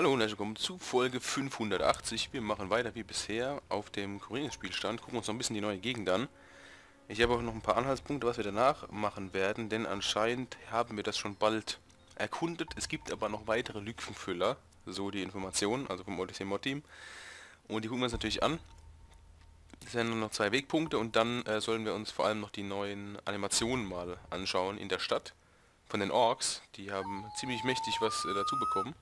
Hallo und herzlich willkommen zu Folge 580. Wir machen weiter wie bisher auf dem KorinthenSpielstand. Gucken uns noch ein bisschen die neue Gegend an. Ich habe auch noch ein paar Anhaltspunkte, was wir danach machen werden, denn anscheinend haben wir das schon bald erkundet. Es gibt aber noch weitere Lückenfüller, so die Informationen, also vom Odyssey-Mod-Team. Und die gucken wir uns natürlich an. Es sind nur noch 2 Wegpunkte und dann sollen wir uns vor allem noch die neuen Animationen mal anschauen in der Stadt. Von den Orks, die haben ziemlich mächtig was dazu bekommen.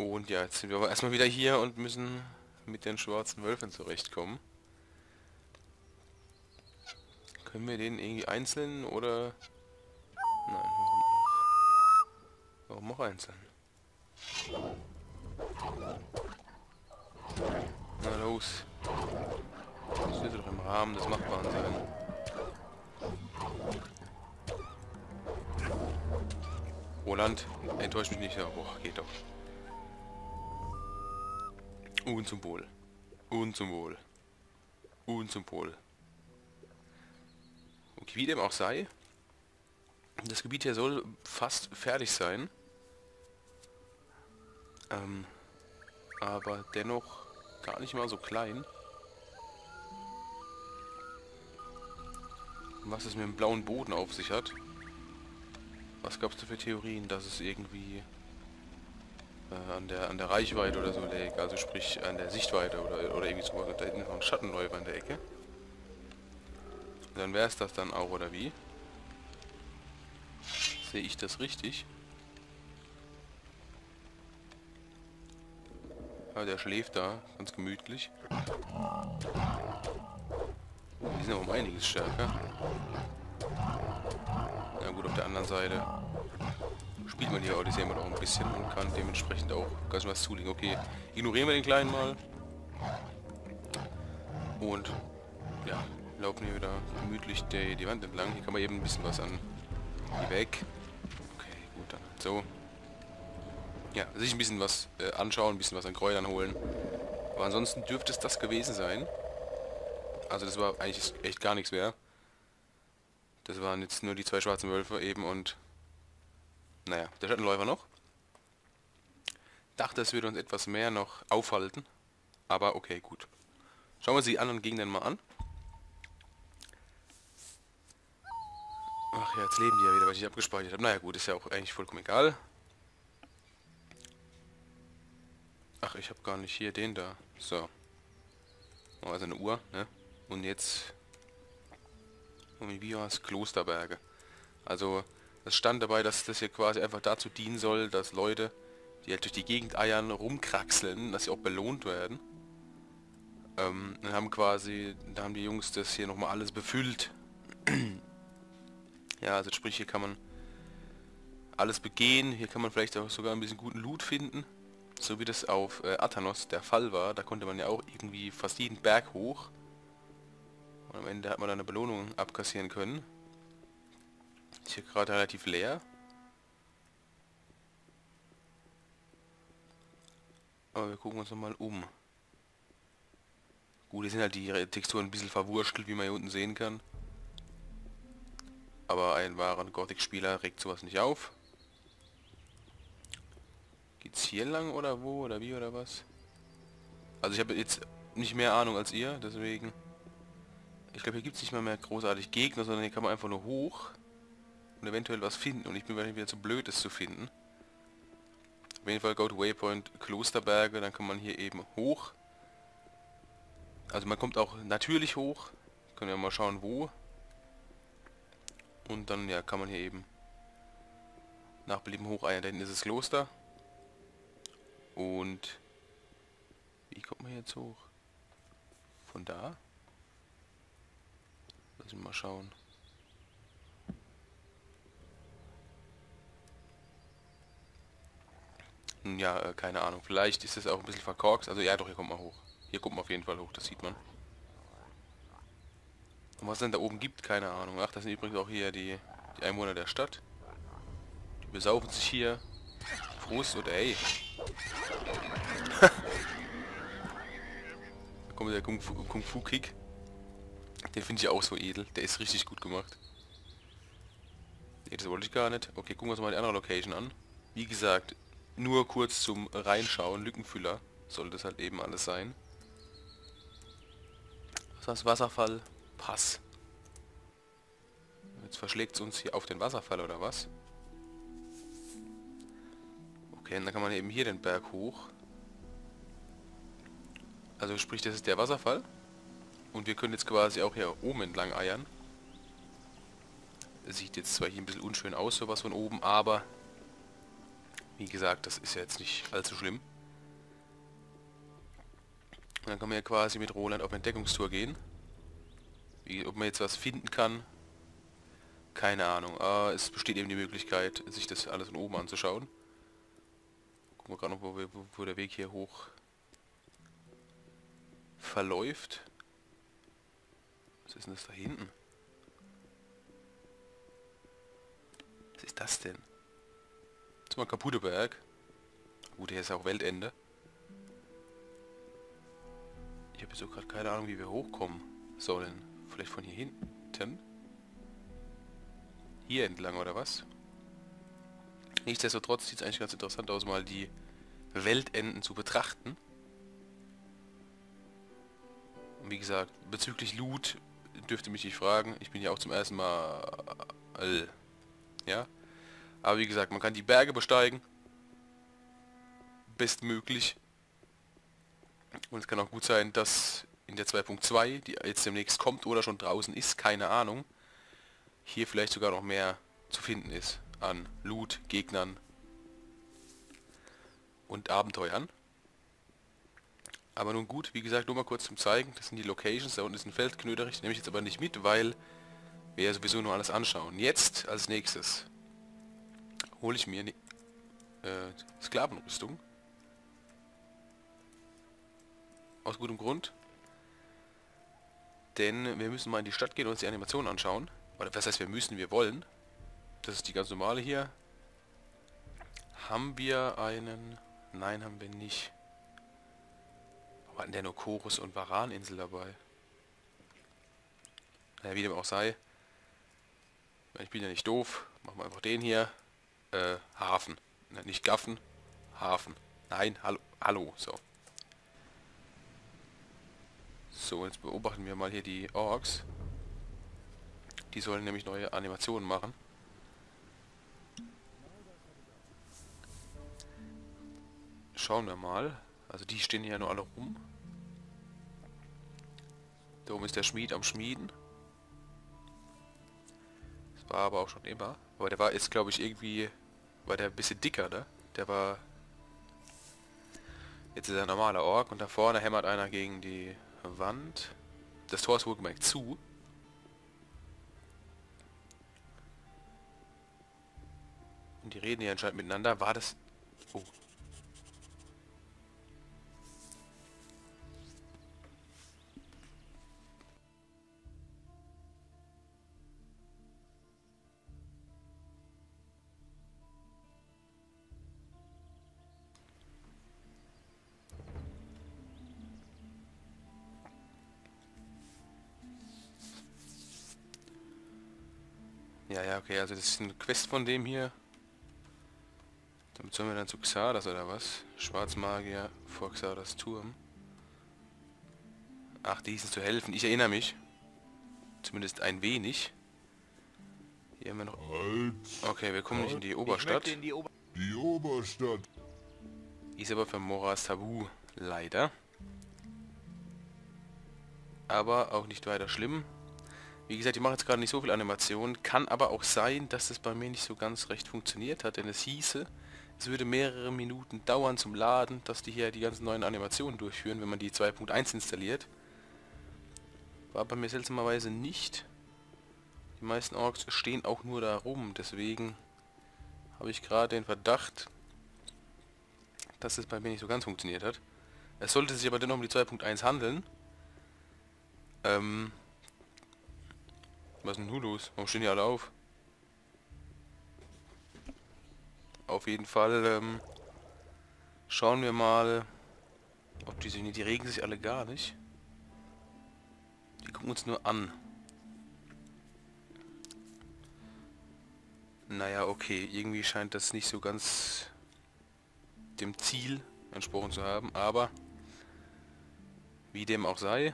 Und ja, jetzt sind wir aber erstmal wieder hier und müssen mit den schwarzen Wölfen zurechtkommen. Können wir den irgendwie einzeln oder... Nein, warum auch einzeln? Na los. Das ist doch im Rahmen des Machbaren sein. Roland, enttäuscht mich nicht. Ja, boah, geht doch. Und zum Wohl. Und zum Wohl. Und zum Wohl. Okay, wie dem auch sei. Das Gebiet hier soll fast fertig sein. Aber dennoch gar nicht mal so klein. Was es mit dem blauen Boden auf sich hat. Was gab es da für Theorien, dass es irgendwie an der Reichweite oder so in der Ecke, also sprich an der Sichtweite oder irgendwie sowas, da hinten ist noch ein Schattenläufer in der Ecke. Dann wäre es das dann auch, oder wie? Sehe ich das richtig? Ah, der schläft da, ganz gemütlich. Die sind aber um einiges stärker. Na gut, auf der anderen Seite spielt man hier Odyssey-Mod auch ein bisschen und kann dementsprechend auch ganz was zulegen. Okay, ignorieren wir den Kleinen mal. Und ja, laufen hier wieder gemütlich die Wand entlang. Hier kann man eben ein bisschen was an die weg. Okay, gut, dann so. Ja, sich ein bisschen was anschauen, ein bisschen was an Kräutern holen. Aber ansonsten dürfte es das gewesen sein. Also das war eigentlich echt gar nichts mehr. Das waren jetzt nur die 2 schwarzen Wölfe eben und... Naja, der Schattenläufer noch. Dachte, es würde uns etwas mehr noch aufhalten. Aber okay, gut. Schauen wir uns die anderen Gegenden mal an. Ach ja, jetzt leben die ja wieder, weil ich die abgespeichert habe. Naja gut, ist ja auch eigentlich vollkommen egal. Ach, ich habe gar nicht hier den da. So. Oh, also eine Uhr, ne? Und jetzt... Und wie war es? Klosterberge. Also, es stand dabei, dass das hier quasi einfach dazu dienen soll, dass Leute, die halt durch die Gegend eiern, rumkraxeln, dass sie auch belohnt werden. Dann haben quasi, da haben die Jungs das hier nochmal alles befüllt. Ja, also sprich, hier kann man alles begehen, hier kann man vielleicht auch sogar ein bisschen guten Loot finden. So wie das auf Athanos der Fall war, da konnte man ja auch irgendwie fast jeden Berg hoch. Und am Ende hat man dann eine Belohnung abkassieren können. Ist hier gerade relativ leer. Aber wir gucken uns nochmal um. Gut, hier sind halt die Texturen ein bisschen verwurschtelt, wie man hier unten sehen kann. Aber ein wahrer Gothic-Spieler regt sowas nicht auf. Geht's hier lang oder wo oder wie oder was? Also ich habe jetzt nicht mehr Ahnung als ihr, deswegen... Ich glaube, hier gibt es nicht mal mehr großartig Gegner, sondern hier kann man einfach nur hoch und eventuell was finden. Und ich bin wahrscheinlich wieder zu blöd, es zu finden. Auf jeden Fall go to Waypoint Klosterberge, dann kann man hier eben hoch. Also man kommt auch natürlich hoch. Können wir mal schauen, wo. Und dann ja, kann man hier eben nach Belieben hocheiern. Da hinten ist das Kloster. Und wie kommt man jetzt hoch? Von da? Mal schauen. Ja, keine Ahnung. Vielleicht ist es auch ein bisschen verkorkst. Also ja, doch, hier kommt man hoch. Hier kommt man auf jeden Fall hoch, das sieht man. Und was es denn da oben gibt, keine Ahnung. Ach, das sind übrigens auch hier die Einwohner der Stadt. Die besaufen sich hier. Prost oder ey. Da kommt der Kung-Fu-Kick. Den finde ich auch so edel. Der ist richtig gut gemacht. Nee, das wollte ich gar nicht. Okay, gucken wir uns mal die andere Location an. Wie gesagt, Nur kurz zum Reinschauen, Lückenfüller soll das halt eben alles sein. Was heißt Wasserfall? Pass. Jetzt verschlägt es uns hier auf den Wasserfall oder was? Okay, und dann kann man eben hier den Berg hoch. Also sprich, das ist der Wasserfall. Und wir können jetzt quasi auch hier oben entlang eiern. Das sieht jetzt zwar hier ein bisschen unschön aus, sowas von oben, aber wie gesagt, das ist ja jetzt nicht allzu schlimm. Und dann kann man ja quasi mit Roland auf Entdeckungstour gehen. Wie, ob man jetzt was finden kann, keine Ahnung. Aber es besteht eben die Möglichkeit, sich das alles von oben anzuschauen. Gucken wir gerade noch, wo der Weg hier hoch verläuft. Was ist denn das da hinten? Was ist das denn? Das ist mal ein kaputter Berg. Gut, hier ist ja auch Weltende. Ich habe jetzt auch gerade keine Ahnung, wie wir hochkommen sollen. Vielleicht von hier hinten? Hier entlang oder was? Nichtsdestotrotz sieht es eigentlich ganz interessant aus, mal die Weltenden zu betrachten. Und wie gesagt, bezüglich Loot dürfte mich nicht fragen. Ich bin ja auch zum ersten Mal... Ja. Aber wie gesagt, man kann die Berge besteigen. Bestmöglich. Und es kann auch gut sein, dass in der 2.2, die jetzt demnächst kommt oder schon draußen ist, keine Ahnung, hier vielleicht sogar noch mehr zu finden ist an Loot, Gegnern und Abenteuern. Aber nun gut, wie gesagt, nur mal kurz zum Zeigen, das sind die Locations, da unten ist ein Feldknöderich, nehme ich jetzt aber nicht mit, weil wir ja sowieso nur alles anschauen. Jetzt, als nächstes, hole ich mir eine Sklavenrüstung. Aus gutem Grund. Denn wir müssen mal in die Stadt gehen und uns die Animation anschauen. Oder was heißt, wir müssen, wir wollen. Das ist die ganz normale hier. Haben wir einen... Nein, haben wir nicht. Aber hatten der nur Chorus und Varaninsel dabei? Naja, wie dem auch sei. Ich bin ja nicht doof. Machen wir einfach den hier. Hafen. Nein, nicht Gaffen. Hafen. Nein, hallo. Hallo, so. So, jetzt beobachten wir mal hier die Orks. Die sollen nämlich neue Animationen machen. Schauen wir mal. Also die stehen hier ja nur alle rum. Da oben ist der Schmied am Schmieden. Das war aber auch schon immer. Aber der war jetzt, glaube ich, irgendwie... War der ein bisschen dicker, ne? Der war... Jetzt ist er ein normaler Ork und da vorne hämmert einer gegen die... Wand. Das Tor ist wohlgemerkt zu. Und die reden hier anscheinend miteinander. War das... Oh. Ja, okay, also das ist eine Quest von dem hier. Damit sollen wir dann zu Xardas oder was? Schwarzmagier vor Xardas Turm. Ach, diesen zu helfen. Ich erinnere mich. Zumindest ein wenig. Hier haben wir noch... Okay, wir kommen nicht in die Oberstadt. Die Oberstadt. Ist aber für Moras Tabu, leider. Aber auch nicht weiter schlimm. Wie gesagt, ich mache jetzt gerade nicht so viel Animationen. Kann aber auch sein, dass das bei mir nicht so ganz recht funktioniert hat. Denn es hieße, es würde mehrere Minuten dauern zum Laden, dass die hier die ganzen neuen Animationen durchführen, wenn man die 2.1 installiert. War bei mir seltsamerweise nicht. Die meisten Orks stehen auch nur da rum. Deswegen habe ich gerade den Verdacht, dass es bei mir nicht so ganz funktioniert hat. Es sollte sich aber dennoch um die 2.1 handeln. Was ist denn nun los? Warum stehen die alle auf? Auf jeden Fall schauen wir mal, ob die sind. Die regen sich alle gar nicht. Die gucken uns nur an. Naja, okay. Irgendwie scheint das nicht so ganz dem Ziel entsprochen zu haben, aber wie dem auch sei,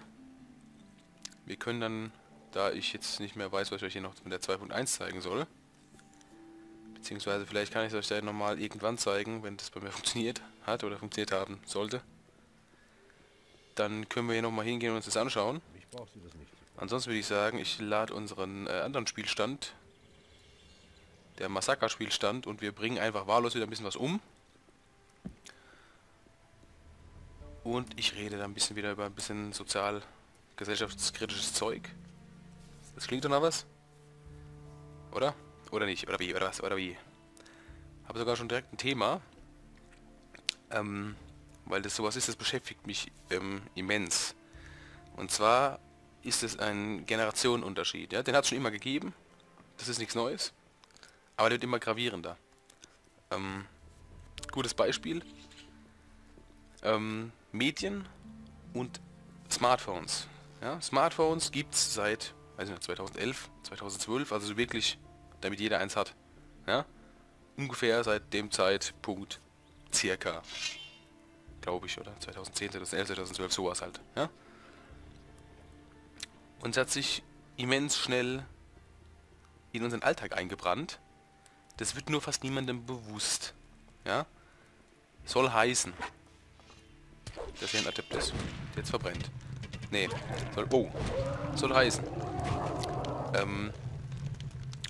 wir können dann, da ich jetzt nicht mehr weiß, was ich euch hier noch mit der 2.1 zeigen soll, beziehungsweise vielleicht kann ich es euch da nochmal irgendwann zeigen, wenn das bei mir funktioniert hat oder funktioniert haben sollte, dann können wir hier nochmal hingehen und uns das anschauen. Ansonsten würde ich sagen, ich lade unseren anderen Spielstand, der Massaker-Spielstand, und wir bringen einfach wahllos wieder ein bisschen was um. Und ich rede dann ein bisschen wieder über ein bisschen sozial-gesellschaftskritisches Zeug. Das klingt doch nach was? Oder? Oder nicht? Oder wie? Oder was? Oder wie? Habe sogar schon direkt ein Thema. Weil das sowas ist, das beschäftigt mich immens. Und zwar ist es ein Generationenunterschied. Ja? Den hat es schon immer gegeben. Das ist nichts Neues. Aber der wird immer gravierender. Gutes Beispiel. Medien und Smartphones. Ja? Smartphones gibt es seit, weiß nicht, 2011, 2012, also wirklich, damit jeder eins hat. Ja? Ungefähr seit dem Zeitpunkt circa, glaube ich, oder? 2010, 2011, 2012, sowas halt. Ja? Und es hat sich immens schnell in unseren Alltag eingebrannt. Das wird nur fast niemandem bewusst. Ja? Soll heißen, dass hier ein Adept ist, der jetzt verbrennt. Nee, soll heißen.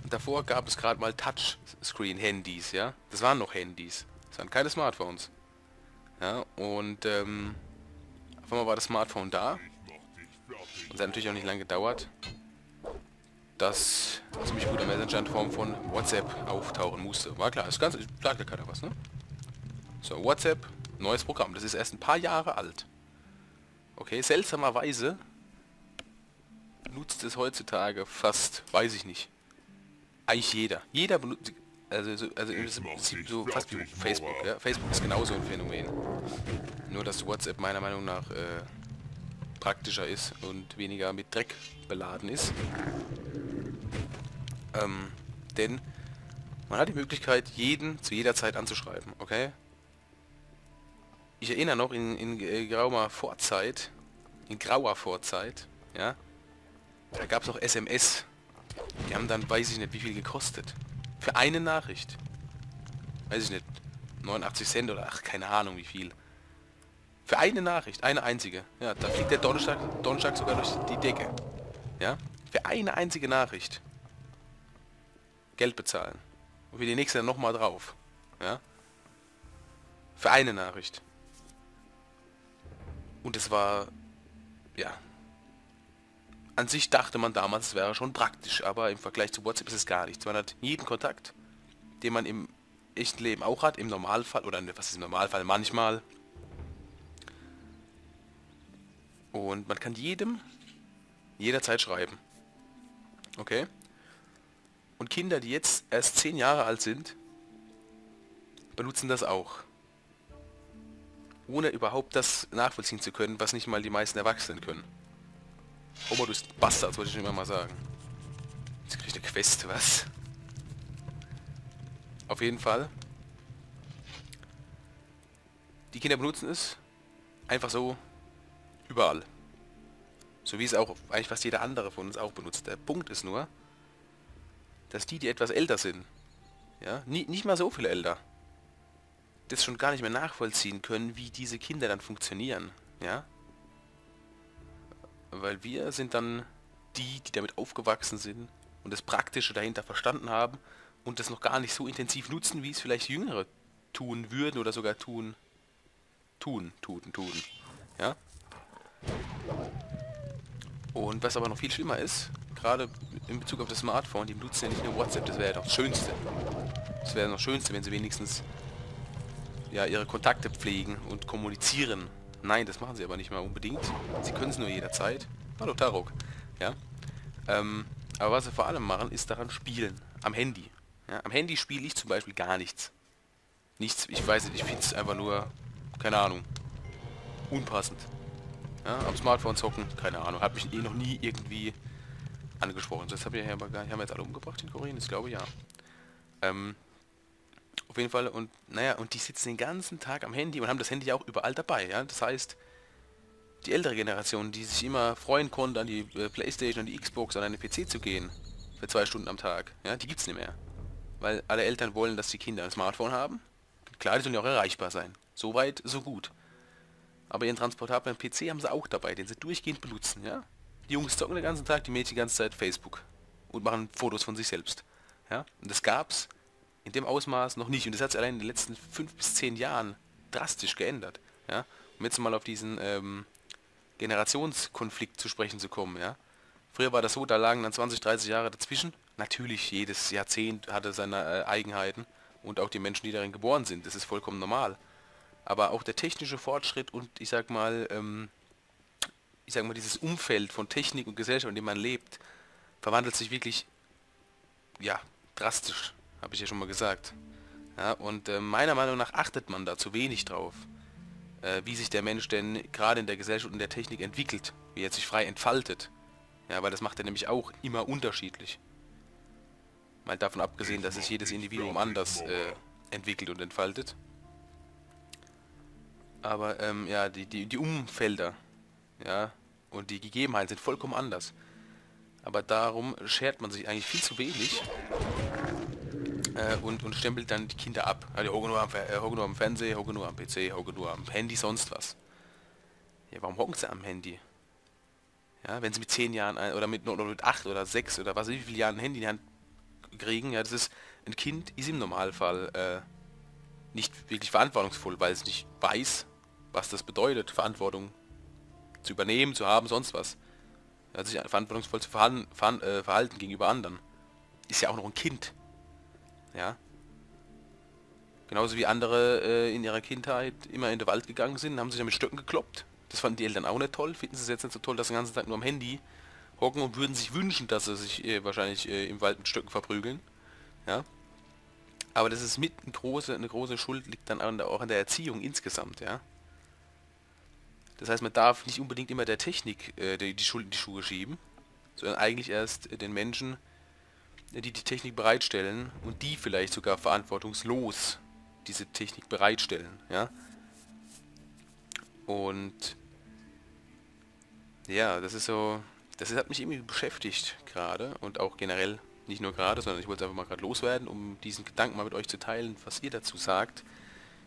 Davor gab es gerade mal Touchscreen-Handys, ja? Das waren noch Handys. Das waren keine Smartphones. Ja, und auf einmal war das Smartphone da. Und es hat natürlich auch nicht lange gedauert, dass ziemlich guter Messenger in Form von WhatsApp auftauchen musste. War klar, das Ganze sagt ja keiner was, ne? So, WhatsApp, neues Programm. Das ist erst ein paar Jahre alt. Okay, seltsamerweise nutzt es heutzutage fast, weiß ich nicht, eigentlich jeder. Jeder benutzt, also im Prinzip so fast wie Facebook. Ja? Facebook ist genauso ein Phänomen. Nur, dass WhatsApp meiner Meinung nach praktischer ist und weniger mit Dreck beladen ist. Denn man hat die Möglichkeit, jeden zu jeder Zeit anzuschreiben, okay? Ich erinnere noch in grauer Vorzeit, ja, da gab es noch SMS. Die haben dann, weiß ich nicht, wie viel gekostet. Für eine Nachricht. Weiß ich nicht, 89 Cent oder ach, keine Ahnung wie viel. Für eine Nachricht, eine einzige. Ja, da fliegt der Donnerstag sogar durch die Decke. Ja, für eine einzige Nachricht. Geld bezahlen. Und für die nächste dann nochmal drauf. Ja? Für eine Nachricht. Und es war, ja, an sich dachte man damals, es wäre schon praktisch, aber im Vergleich zu WhatsApp ist es gar nichts. Man hat jeden Kontakt, den man im echten Leben auch hat, im Normalfall, oder was ist im Normalfall, manchmal. Und man kann jedem, jederzeit schreiben. Okay? Und Kinder, die jetzt erst 10 Jahre alt sind, benutzen das auch. Ohne überhaupt das nachvollziehen zu können, was nicht mal die meisten Erwachsenen können. Oh mal, du Bastard, wollte ich immer mal sagen. Jetzt krieg ich eine Quest, was? Auf jeden Fall. Die Kinder benutzen es einfach so überall. So wie es auch eigentlich fast jeder andere von uns auch benutzt. Der Punkt ist nur, dass die etwas älter sind, ja, nicht mal so viel älter, das schon gar nicht mehr nachvollziehen können, wie diese Kinder dann funktionieren, ja, weil wir sind dann die, die damit aufgewachsen sind und das Praktische dahinter verstanden haben und das noch gar nicht so intensiv nutzen, wie es vielleicht Jüngere tun würden oder sogar tun, ja. Und was aber noch viel schlimmer ist, gerade in Bezug auf das Smartphone, die benutzen ja nicht nur WhatsApp, das wäre ja noch das Schönste. Das wäre ja noch das Schönste, wenn sie wenigstens ja ihre Kontakte pflegen und kommunizieren. Nein, das machen sie aber nicht mal unbedingt. Sie können es nur jederzeit. Hallo Tarok. Ja. Aber was sie vor allem machen, ist daran spielen. Am Handy. Ja, am Handy spiele ich zum Beispiel gar nichts. Nichts, ich weiß nicht, ich finde es einfach nur, keine Ahnung, unpassend. Ja, am Smartphone zocken, keine Ahnung, hat mich eh noch nie irgendwie angesprochen. Das haben wir jetzt alle umgebracht in Korinth, ich glaube ja. Auf jeden Fall, und naja, und die sitzen den ganzen Tag am Handy und haben das Handy auch überall dabei, ja. Das heißt, die ältere Generation, die sich immer freuen konnte, an die Playstation, an die Xbox, an eine PC zu gehen, für 2 Stunden am Tag, ja, die gibt's nicht mehr. Weil alle Eltern wollen, dass die Kinder ein Smartphone haben. Klar, die sollen ja auch erreichbar sein. So weit, so gut. Aber ihren transportablen PC haben sie auch dabei, den sie durchgehend benutzen, ja. Die Jungs zocken den ganzen Tag, die Mädchen die ganze Zeit Facebook. Und machen Fotos von sich selbst, ja. Und das gab's in dem Ausmaß noch nicht. Und das hat sich allein in den letzten 5 bis 10 Jahren drastisch geändert, ja. Um jetzt mal auf diesen Generationskonflikt zu sprechen zu kommen, ja. Früher war das so, da lagen dann 20, 30 Jahre dazwischen. Natürlich, jedes Jahrzehnt hatte seine Eigenheiten und auch die Menschen, die darin geboren sind. Das ist vollkommen normal. Aber auch der technische Fortschritt und ich sag mal dieses Umfeld von Technik und Gesellschaft, in dem man lebt, verwandelt sich wirklich, ja, drastisch, habe ich ja schon mal gesagt. Ja, und meiner Meinung nach achtet man da zu wenig drauf, wie sich der Mensch denn gerade in der Gesellschaft und in der Technik entwickelt, wie er sich frei entfaltet. Ja, weil das macht er nämlich auch immer unterschiedlich. Mal davon abgesehen, dass sich jedes Individuum anders entwickelt und entfaltet. Aber ja, die Umfelder, ja, und die Gegebenheiten sind vollkommen anders. Aber darum schert man sich eigentlich viel zu wenig und stempelt dann die Kinder ab. Also hocken nur am Fernseher, hocken nur am PC, hocken nur am Handy, sonst was. Ja, warum hocken sie am Handy? Ja, wenn sie mit 10 Jahren oder mit 8 oder 6 oder was, wie viele Jahren ein Handy in die Hand kriegen, ja, das ist, ein Kind ist im Normalfall nicht wirklich verantwortungsvoll, weil es nicht weiß, was das bedeutet, Verantwortung zu übernehmen, zu haben, sonst was. Ja, sich verantwortungsvoll zu verhalten gegenüber anderen. Ist ja auch noch ein Kind. Ja. Genauso wie andere in ihrer Kindheit immer in den Wald gegangen sind, haben sich ja mit Stöcken gekloppt. Das fanden die Eltern auch nicht toll, finden sie es jetzt nicht so toll, dass sie den ganzen Tag nur am Handy hocken und würden sich wünschen, dass sie sich wahrscheinlich im Wald mit Stöcken verprügeln. Ja. Aber das ist mit eine große Schuld, liegt dann auch an der Erziehung insgesamt, ja. Das heißt, man darf nicht unbedingt immer der Technik die Schuld in die Schuhe schieben, sondern eigentlich erst den Menschen, die Technik bereitstellen und die vielleicht sogar verantwortungslos diese Technik bereitstellen, ja. Und ja, das ist so, das hat mich irgendwie beschäftigt gerade und auch generell, nicht nur gerade, sondern ich wollte es einfach mal gerade loswerden, um diesen Gedanken mal mit euch zu teilen, was ihr dazu sagt,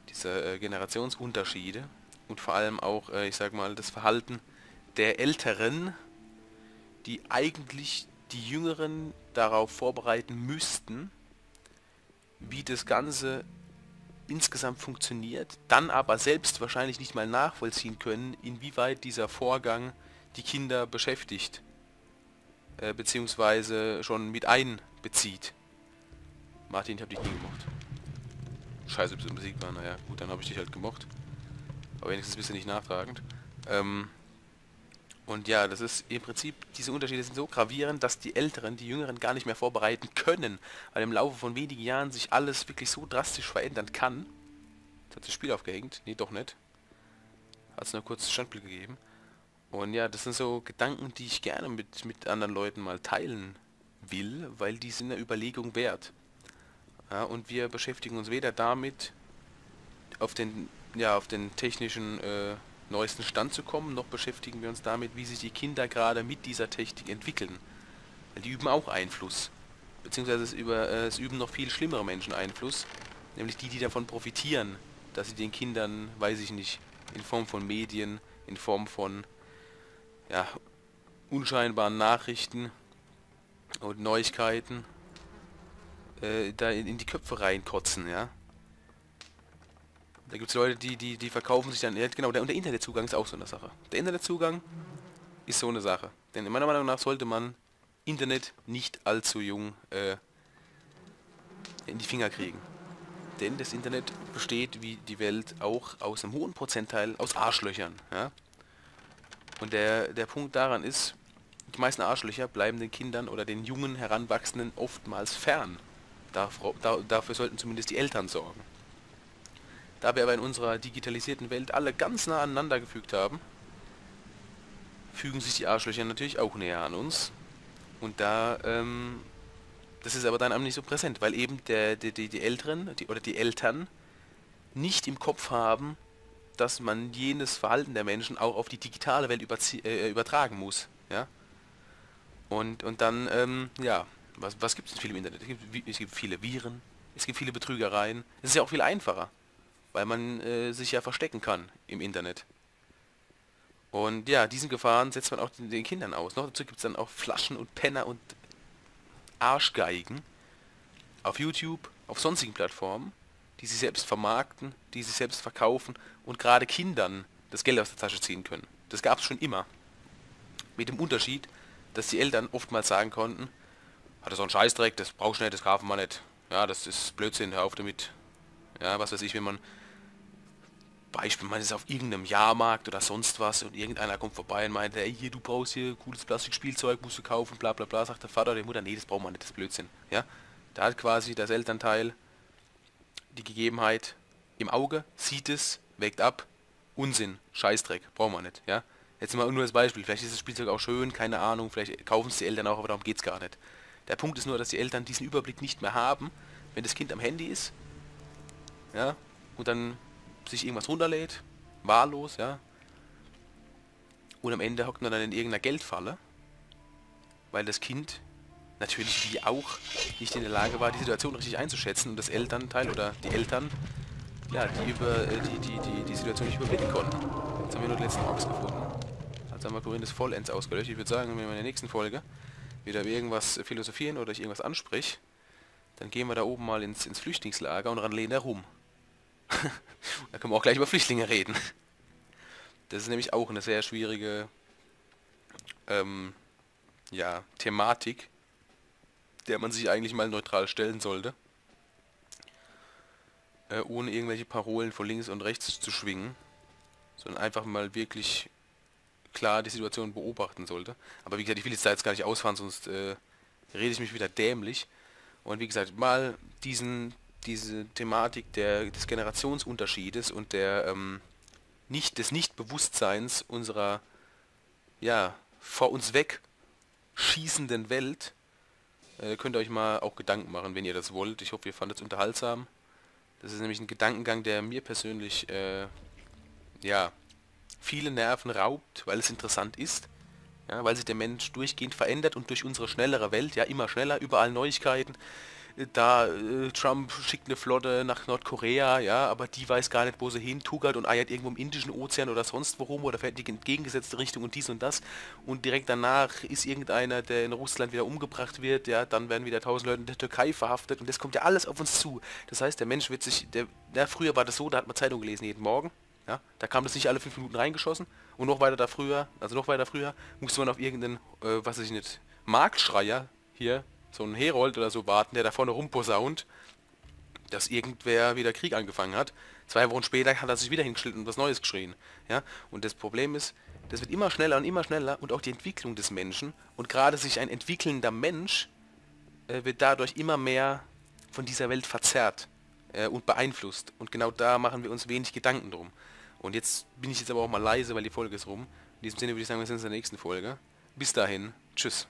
diese Generationsunterschiede und vor allem auch, ich sag mal, das Verhalten der Älteren, die eigentlich die Jüngeren darauf vorbereiten müssten, wie das Ganze insgesamt funktioniert, dann aber selbst wahrscheinlich nicht mal nachvollziehen können, inwieweit dieser Vorgang die Kinder beschäftigt, beziehungsweise schon mit einbezieht. Martin, ich hab dich nie gemocht. Scheiße, bist du besiegt war, naja, gut, dann habe ich dich halt gemocht. Aber wenigstens bist du nicht nachtragend. Und ja, das ist im Prinzip, diese Unterschiede sind so gravierend, dass die Älteren, die Jüngeren gar nicht mehr vorbereiten können, weil im Laufe von wenigen Jahren sich alles wirklich so drastisch verändern kann. Jetzt hat das Spiel aufgehängt. Nee, doch nicht. Hat es nur kurz Standbild gegeben. Und ja, das sind so Gedanken, die ich gerne mit anderen Leuten mal teilen will, weil die sind eine Überlegung wert. Ja, und wir beschäftigen uns weder damit, auf den technischen neuesten Stand zu kommen, noch beschäftigen wir uns damit, wie sich die Kinder gerade mit dieser Technik entwickeln. Weil die üben auch Einfluss. Beziehungsweise es üben noch viel schlimmere Menschen Einfluss, nämlich die davon profitieren, dass sie den Kindern, weiß ich nicht, in Form von Medien, in Form von, ja, unscheinbaren Nachrichten und Neuigkeiten da in die Köpfe reinkotzen, ja. Da gibt es Leute, die verkaufen sich dann, genau, der Internetzugang ist auch so eine Sache. Der Internetzugang ist so eine Sache. Denn in meiner Meinung nach sollte man Internet nicht allzu jung in die Finger kriegen. Denn das Internet besteht, wie die Welt, auch aus einem hohen Prozentteil aus Arschlöchern, ja. Und der Punkt daran ist, die meisten Arschlöcher bleiben den Kindern oder den jungen Heranwachsenden oftmals fern. Dafür sollten zumindest die Eltern sorgen. Da wir aber in unserer digitalisierten Welt alle ganz nah aneinander gefügt haben, fügen sich die Arschlöcher natürlich auch näher an uns. Und da Das ist aber dann auch nicht so präsent, weil eben die Eltern nicht im Kopf haben, dass man jenes Verhalten der Menschen auch auf die digitale Welt übertragen muss. Ja? Und dann, ja, was gibt es denn viel im Internet? Es gibt viele Viren, es gibt viele Betrügereien. Es ist ja auch viel einfacher, weil man sich ja verstecken kann im Internet. Und ja, diesen Gefahren setzt man auch den Kindern aus. Noch dazu gibt es dann auch Flaschen und Penner und Arschgeigen auf YouTube, auf sonstigen Plattformen, die sich selbst vermarkten, die sich selbst verkaufen und gerade Kindern das Geld aus der Tasche ziehen können. Das gab es schon immer. Mit dem Unterschied, dass die Eltern oftmals sagen konnten, hat das so einen Scheißdreck, das brauchst du nicht, das kaufen wir nicht. Ja, das ist Blödsinn, hör auf damit. Ja, was weiß ich, wenn man Beispiel, man ist auf irgendeinem Jahrmarkt oder sonst was und irgendeiner kommt vorbei und meint, ey, hier, du brauchst hier cooles Plastikspielzeug, musst du kaufen, bla bla bla, sagt der Vater oder die Mutter, nee, das braucht man nicht, das ist Blödsinn. Ja? Da hat quasi das Elternteil die Gegebenheit im Auge, sieht es, wägt ab, Unsinn, Scheißdreck, braucht man nicht. Ja? Jetzt mal nur das Beispiel, vielleicht ist das Spielzeug auch schön, keine Ahnung, vielleicht kaufen es die Eltern auch, aber darum geht es gar nicht. Der Punkt ist nur, dass die Eltern diesen Überblick nicht mehr haben, wenn das Kind am Handy ist, ja, und dann sich irgendwas runterlädt, wahllos, ja. Und am Ende hockt man dann in irgendeiner Geldfalle, weil das Kind natürlich wie auch nicht in der Lage war, die Situation richtig einzuschätzen und das Elternteil oder die Eltern, ja, die Situation nicht überblicken konnten. Jetzt haben wir nur den letzten Orks gefunden. Also haben wir Korinth vollends ausgelöscht. Ich würde sagen, wenn wir in der nächsten Folge wieder über irgendwas philosophieren oder ich irgendwas ansprich, dann gehen wir da oben mal ins Flüchtlingslager und ranlehnen da rum. Da können wir auch gleich über Flüchtlinge reden. Das ist nämlich auch eine sehr schwierige ja, Thematik, der man sich eigentlich mal neutral stellen sollte. Ohne irgendwelche Parolen von links und rechts zu schwingen. Sondern einfach mal wirklich klar die Situation beobachten sollte. Aber wie gesagt, ich will jetzt da jetzt gar nicht ausfahren, sonst rede ich mich wieder dämlich. Und wie gesagt, mal diese Thematik des Generationsunterschiedes und des Nichtbewusstseins unserer, ja, vor uns weg schießenden Welt, könnt ihr euch mal auch Gedanken machen, wenn ihr das wollt. Ich hoffe, ihr fandet es unterhaltsam. Das ist nämlich ein Gedankengang, der mir persönlich, ja, viele Nerven raubt, weil es interessant ist, ja, weil sich der Mensch durchgehend verändert und durch unsere schnellere Welt, ja, immer schneller, überall Neuigkeiten. Da, Trump schickt eine Flotte nach Nordkorea, ja, aber die weiß gar nicht, wo sie hin, tugert und eiert irgendwo im Indischen Ozean oder sonst wo rum oder fährt in die entgegengesetzte Richtung und dies und das. Und direkt danach ist irgendeiner, der in Russland wieder umgebracht wird, ja, dann werden wieder 1000 Leute in der Türkei verhaftet und das kommt ja alles auf uns zu. Das heißt, der Mensch wird sich, früher war das so, da hat man Zeitung gelesen jeden Morgen, ja, da kam das nicht alle 5 Minuten reingeschossen und noch weiter da früher, also noch weiter früher, musste man auf irgendeinen, was weiß ich nicht, Marktschreier hier, so ein Herold oder so warten, der da vorne rumposaunt, dass irgendwer wieder Krieg angefangen hat. 2 Wochen später hat er sich wieder hingestellt und was Neues geschrien. Ja? Und das Problem ist, das wird immer schneller und auch die Entwicklung des Menschen und gerade sich ein entwickelnder Mensch wird dadurch immer mehr von dieser Welt verzerrt und beeinflusst. Und genau da machen wir uns wenig Gedanken drum. Und jetzt bin ich aber auch mal leise, weil die Folge ist rum. In diesem Sinne würde ich sagen, wir sehen uns in der nächsten Folge. Bis dahin, tschüss.